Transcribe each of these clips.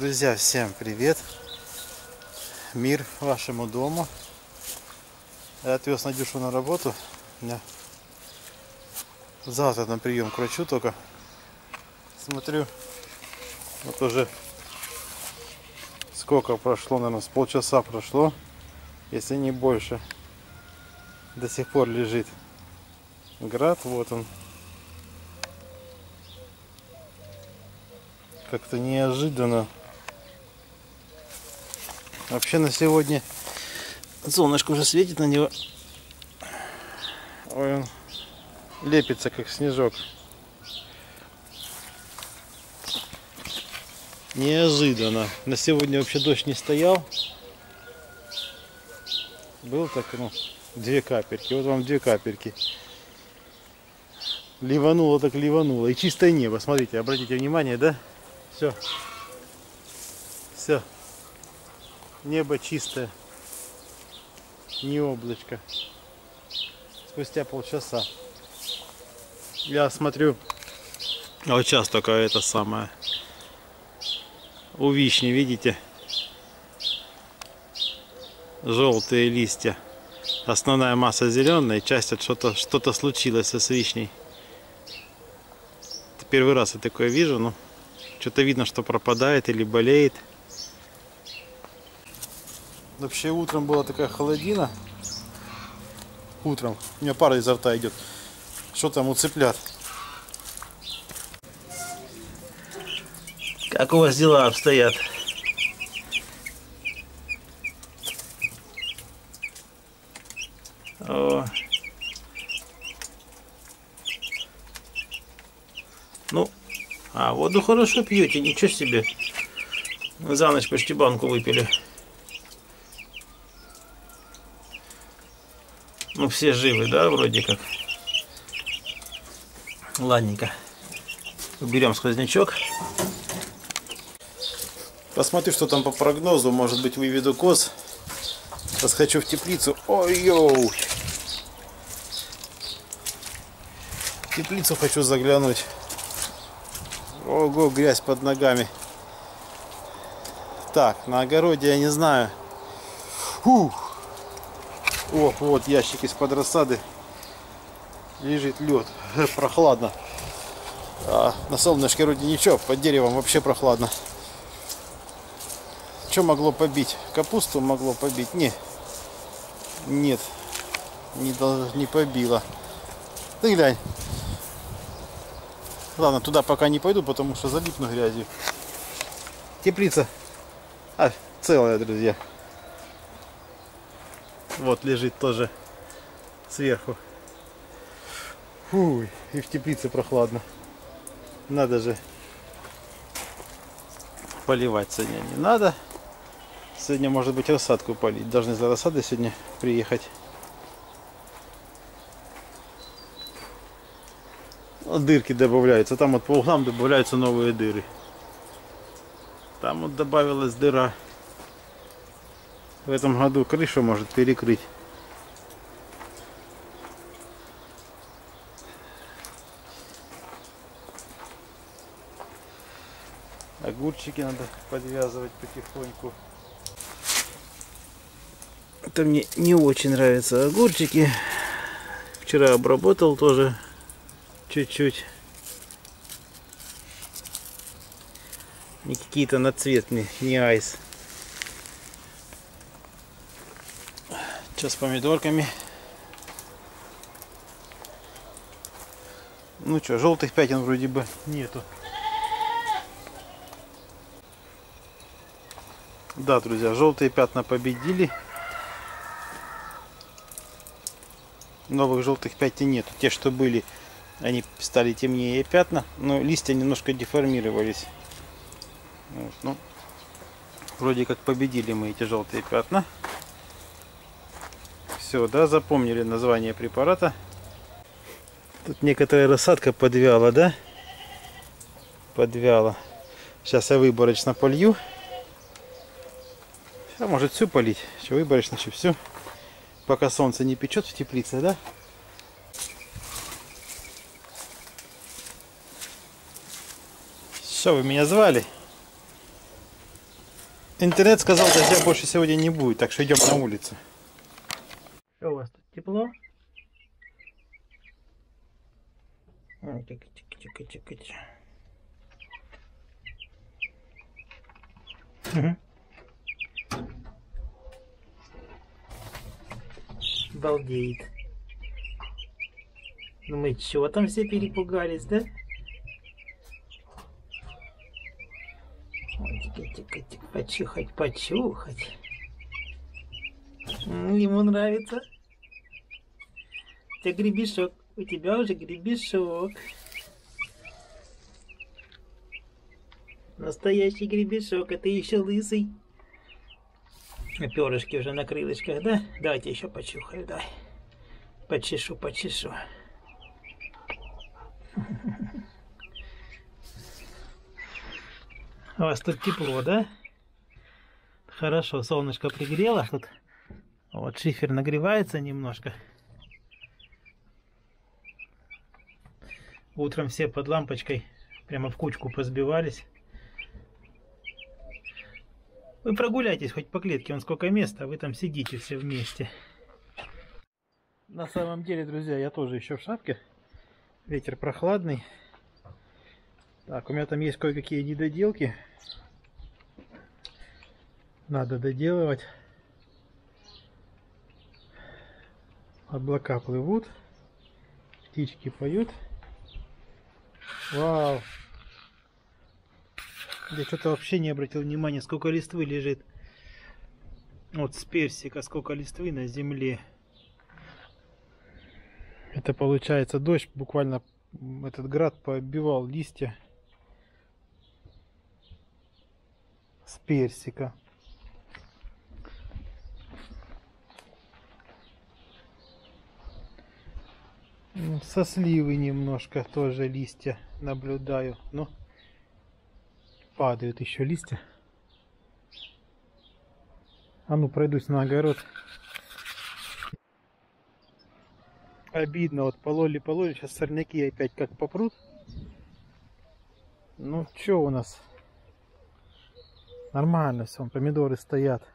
Друзья, всем привет! Мир вашему дому! Я отвез Надюшу на работу. У меня завтра на прием к врачу только. Смотрю, вот уже сколько прошло, наверное, с полчаса прошло, если не больше. До сих пор лежит град, вот он. Как-то неожиданно. Вообще на сегодня солнышко уже светит на него. Ой, он лепится как снежок. Неожиданно. На сегодня вообще дождь не стоял. Был так, ну, 2 капельки. Вот вам 2 капельки. Ливануло так ливануло. И чистое небо. Смотрите, обратите внимание, да? Все. Все. Небо чистое. Не облачко. Спустя полчаса. Я смотрю. А вот сейчас только это самое. У вишни, видите? Желтые листья. Основная масса зеленая, часть от что-то случилось с вишней. Это первый раз я такое вижу, но что-то видно, что пропадает или болеет. Вообще утром была такая холодина. Утром. У меня пара изо рта идет. Что там у цыплят? Как у вас дела обстоят? О. Ну, а воду хорошо пьете, ничего себе. Мы за ночь почти банку выпили. Ну, все живы, да, вроде как. Ладненько. Уберем сквознячок. Посмотрю, что там по прогнозу. Может быть, выведу коз. Сейчас хочу в теплицу. Ой-ой! В теплицу хочу заглянуть. Ого, грязь под ногами. Так, на огороде я не знаю. Фух. О, вот ящик из-под рассады. Лежит лед. Прохладно. А на солнышке вроде ничего. Под деревом вообще прохладно. Что могло побить? Капусту могло побить? Не. Нет. Не побило. Ты глянь. Ладно, туда пока не пойду, потому что залипну грязью. Теплица. А, целая, друзья. Вот лежит тоже сверху. Фу, и в теплице прохладно. Надо же. Поливать сегодня не надо. Сегодня, может быть, рассадку полить. Должны за рассадой сегодня приехать. Дырки добавляются. Там вот по углам добавляются новые дыры. Там вот добавилась дыра. В этом году крышу может перекрыть. Огурчики надо подвязывать потихоньку. Это мне не очень нравятся огурчики. Вчера обработал тоже чуть-чуть. Не какие-то на цвет мне, не айс. Сейчас с помидорками. Ну что, желтых пятен вроде бы нету. Да, друзья, желтые пятна победили. Новых желтых пятен нету. Те, что были, они стали темнее пятна, но листья немножко деформировались. Вот, ну, вроде как победили мы эти желтые пятна. Все, да, запомнили название препарата. Тут некоторая рассадка подвяла, да? Подвяла. Сейчас я выборочно полью. А может всю полить. Что выборочно, что всю. Пока солнце не печет в теплице, да? Что вы меня звали? Интернет сказал, дождя больше сегодня не будет, так что идем на улицу. Что у вас тут, тепло? Угу. Балдеет. Ну мы чего там все перепугались, да? Почухать, почухать. Ему нравится. Это гребешок. У тебя уже гребешок. Настоящий гребешок. А ты еще лысый. Перышки уже на крылышках, да? Давайте еще почухаю, да. Почешу, почешу. У вас тут тепло, да? Хорошо, солнышко пригрело. Тут вот шифер нагревается немножко. Утром все под лампочкой прямо в кучку позбивались. Вы прогуляйтесь хоть по клетке, вон сколько места, а вы там сидите все вместе. На самом деле, друзья, я тоже еще в шапке. Ветер прохладный. Так, у меня там есть кое-какие недоделки. Надо доделывать. Облака плывут. Птички поют. Вау! Я что-то вообще не обратил внимания, сколько листвы лежит. Вот с персика сколько листвы на земле. Это получается дождь, буквально этот град пооббивал листья с персика. Со сливы немножко тоже листья наблюдаю, но падают еще листья. А ну пройдусь на огород. Обидно, вот пололи, сейчас сорняки опять как попрут. Ну что у нас? Нормально все, помидоры стоят.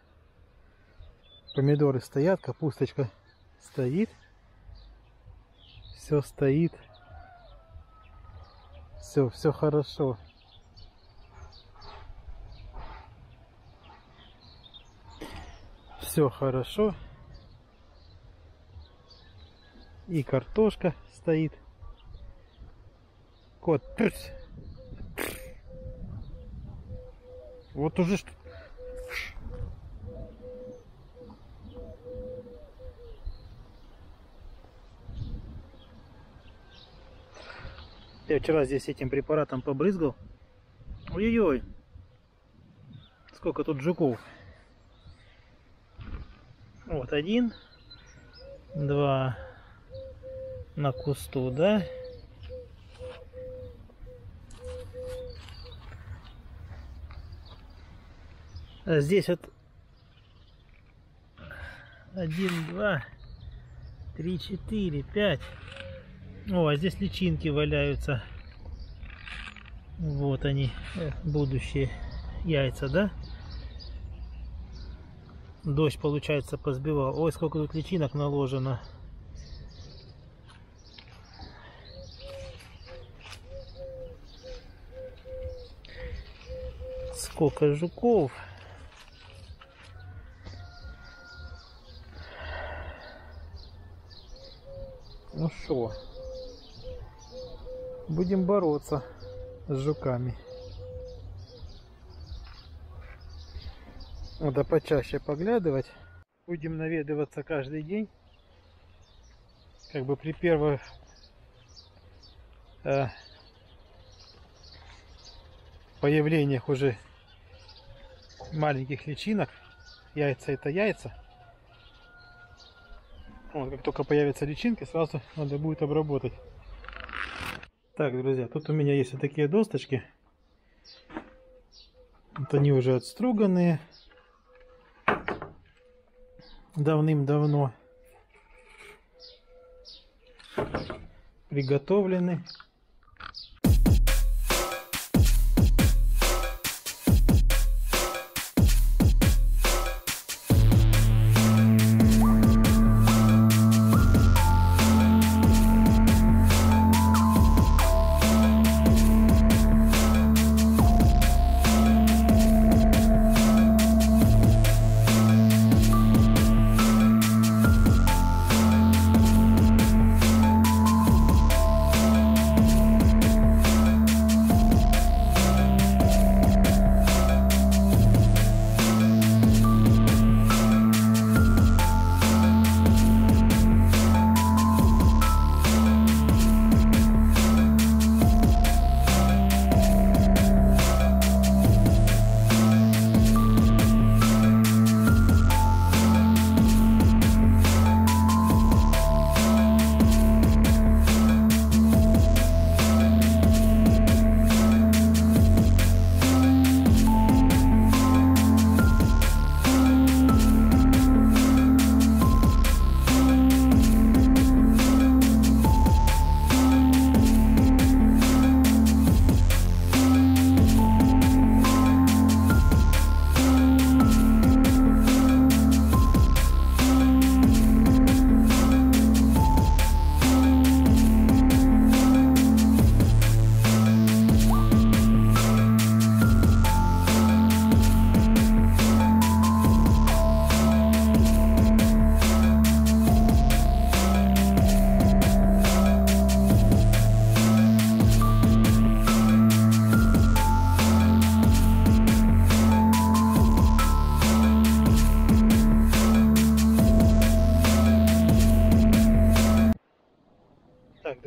Помидоры стоят, капусточка стоит. Все стоит. Все хорошо. Все хорошо. И картошка стоит. Кот. Вот уже что. Я вчера здесь этим препаратом побрызгал. Ой-ой-ой. Сколько тут жуков. Вот один, два на кусту, да? А здесь вот 1, 2, 3, 4, 5. О, а здесь личинки валяются. Вот они, будущие яйца, да? Дождь, получается, позбивал. Ой, сколько тут личинок наложено. Сколько жуков. Ну что, будем бороться с жуками. Надо почаще поглядывать. Будем наведываться каждый день. Как бы при первых появлениях уже маленьких личинок. Яйца — это яйца. Вот, как только появятся личинки, сразу надо будет обработать. Так, друзья, тут у меня есть вот такие досточки. Вот они уже отструганные. Давным-давно приготовлены.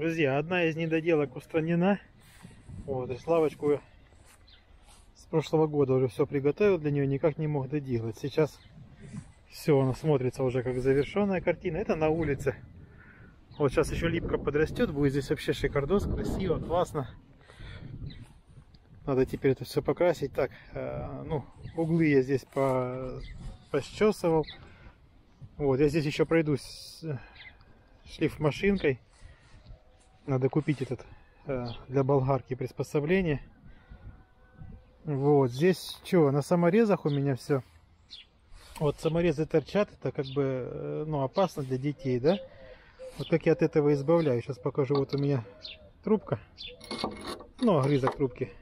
друзья, одна из недоделок устранена. Вот, и лавочку с прошлого года уже все приготовил для нее, никак не мог доделать. Сейчас все, она смотрится уже как завершенная картина. Это на улице. Вот сейчас еще липка подрастет, будет здесь вообще шикардос, красиво, классно. Надо теперь это все покрасить. Так, ну, углы я здесь пощесывал. Вот, я здесь еще пройдусь шлифмашинкой. Надо купить этот для болгарки приспособление. Вот, здесь что, на саморезах у меня все. Вот саморезы торчат, это как бы, ну, опасно для детей, да? Вот как я от этого избавляю. Сейчас покажу, вот у меня трубка. Ну, огрызок трубки.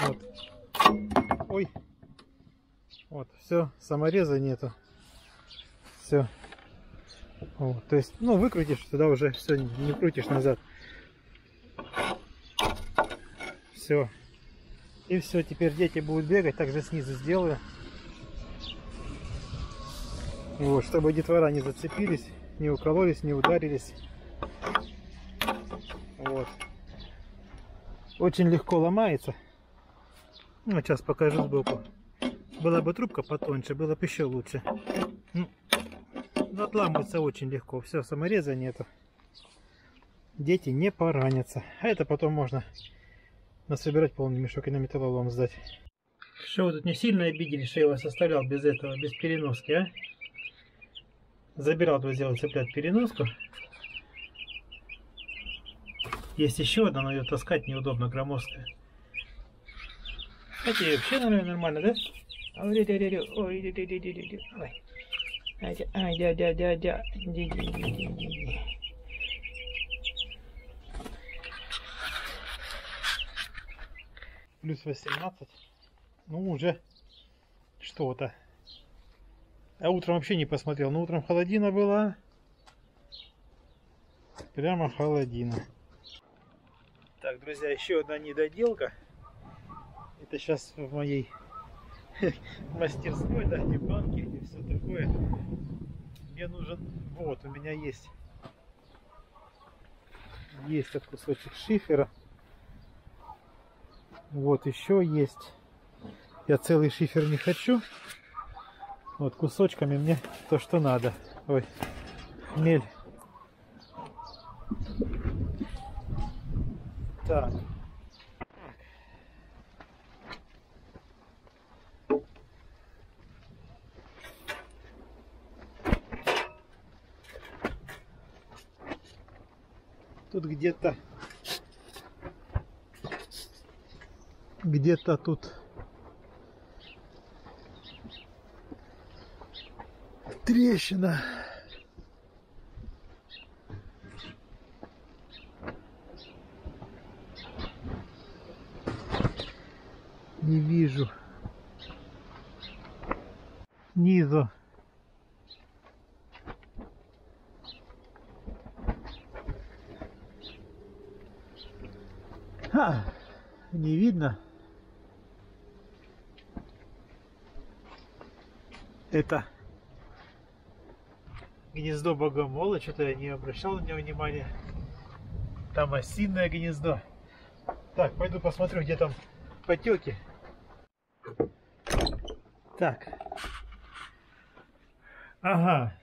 Вот. Ой. Вот, все, самореза нету. Все. Вот, то есть, ну, выкрутишь, туда уже все, не крутишь назад. Все. И все, теперь дети будут бегать, также снизу сделаю. Вот, чтобы детвора не зацепились, не укололись, не ударились. Вот. Очень легко ломается. Ну, сейчас покажу сбоку. Была бы трубка потоньше, было бы еще лучше. Ну, отламывается очень легко. Все, самореза нету. Дети не поранятся. А это потом можно насобирать полный мешок и на металлолом сдать. Что вы тут не сильно обидели, что я вас оставлял без этого, без переноски, а? Забирал, друзья, вот цеплять переноску. Есть еще одна, но ее таскать неудобно, громоздкая. Хотя и вообще, наверное, нормально, да? Плюс 18. Ну, уже что-то. А утром вообще не посмотрел. Но утром холодина была. Прямо холодина. Так, друзья, еще одна недоделка. Это сейчас в моей мастерской, да, где банки, где все такое. Мне нужен... Вот, у меня есть... Есть этот кусочек шифера. Вот еще есть. Я целый шифер не хочу. Вот кусочками мне то, что надо. Ой, хмель. Так. Тут где-то тут 3 трещина. Не вижу. Низу. Ха, не видно. Это гнездо богомола, что-то я не обращал на него внимания. Там осиное гнездо. Так, пойду посмотрю, где там потеки. Так. Ага.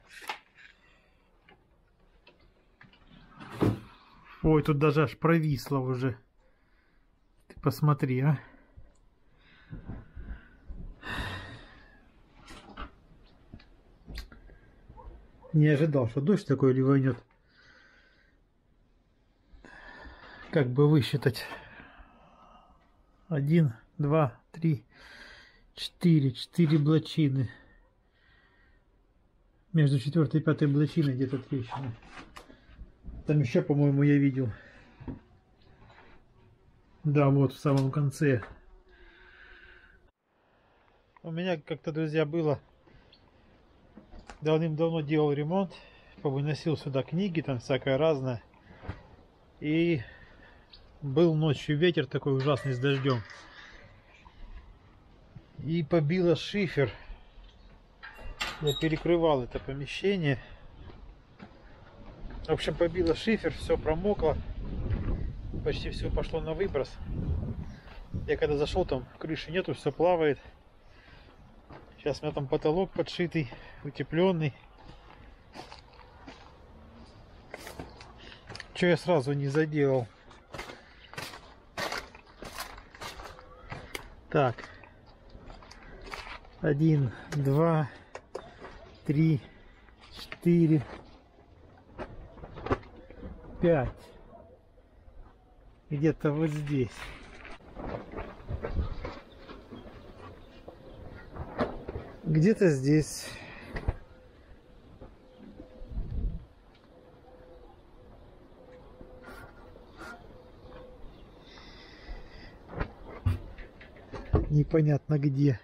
Ой, тут даже аж провисло уже. Ты посмотри, а. Не ожидал, что дождь такой ливанет. Как бы высчитать? 1, 2, 3, 4 блочины. Между 4-й и 5-й блочиной где-то трещина. Там еще, по-моему, я видел. Да, вот в самом конце. У меня как-то, друзья, было... Давным-давно делал ремонт, повыносил сюда книги, там всякое разное. И был ночью ветер такой ужасный с дождем. И побило шифер. Я перекрывал это помещение. В общем, побило шифер, все промокло, почти все пошло на выброс. Я когда зашел, там крыши нету, все плавает. Сейчас у меня там потолок подшитый, утепленный. Че я сразу не заделал? Так, 1, 2, 3, 4, 5. Где-то вот здесь. Где-то здесь. Непонятно где.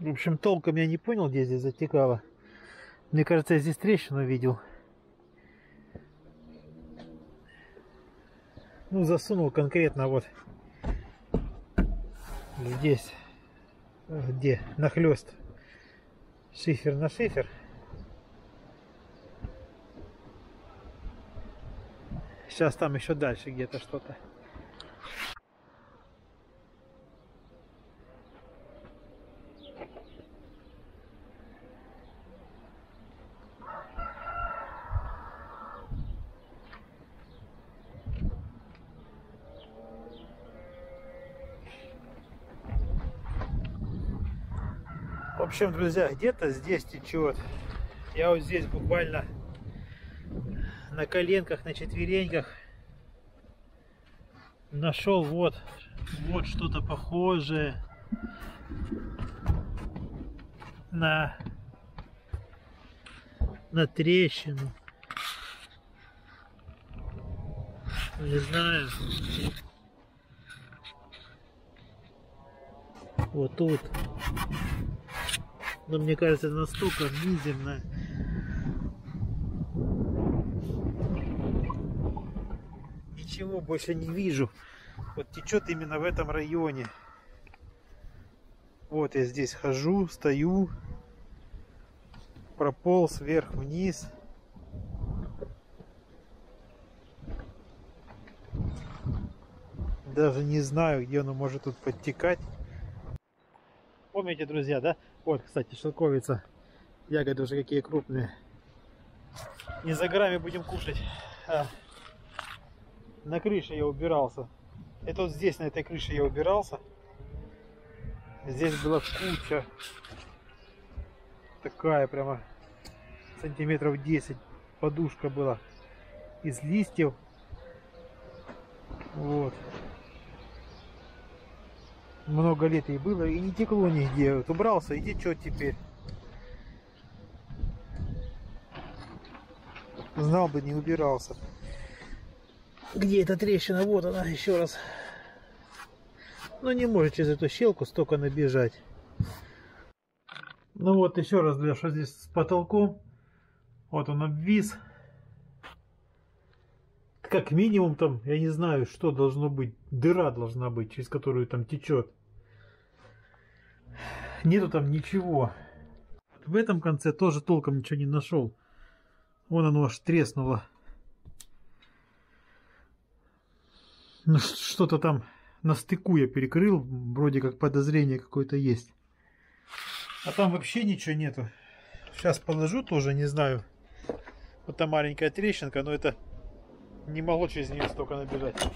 В общем, толком я не понял, где здесь затекало. Мне кажется, я здесь трещину видел. Ну, засунул конкретно вот здесь, где нахлёст шифер на шифер. Сейчас там еще дальше где-то что-то. В общем, друзья, где-то здесь течет. Я вот здесь буквально на коленках, на четвереньках нашел вот что-то похожее на трещину. Не знаю. Вот тут. Но мне кажется, настолько мизерно. Ничего больше не вижу. Вот течет именно в этом районе. Вот я здесь хожу, стою. Прополз вверх-вниз. Даже не знаю, где оно может тут подтекать. Помните, друзья, да? Вот, кстати, шелковица. Ягоды уже какие крупные. Не за горами будем кушать. А на крыше я убирался. Это вот здесь, на этой крыше я убирался. Здесь была куча. Такая прямо сантиметров 10. Подушка была из листьев. Вот. Много лет и было, и не текло нигде. Вот убрался, и течет теперь. Знал бы, не убирался. Где эта трещина? Вот она, еще раз. Но не может через эту щелку столько набежать. Ну вот еще раз, друзья, что здесь с потолком. Вот он обвис. Как минимум там, я не знаю, что должно быть, дыра должна быть, через которую там течет. Нету там ничего. В этом конце тоже толком ничего не нашел. Вон оно аж треснуло. Ну, что-то там на стыку я перекрыл, вроде как подозрение какое-то есть. А там вообще ничего нету. Сейчас положу тоже, не знаю. Вот там маленькая трещинка, но это... Не могло через нее столько набежать.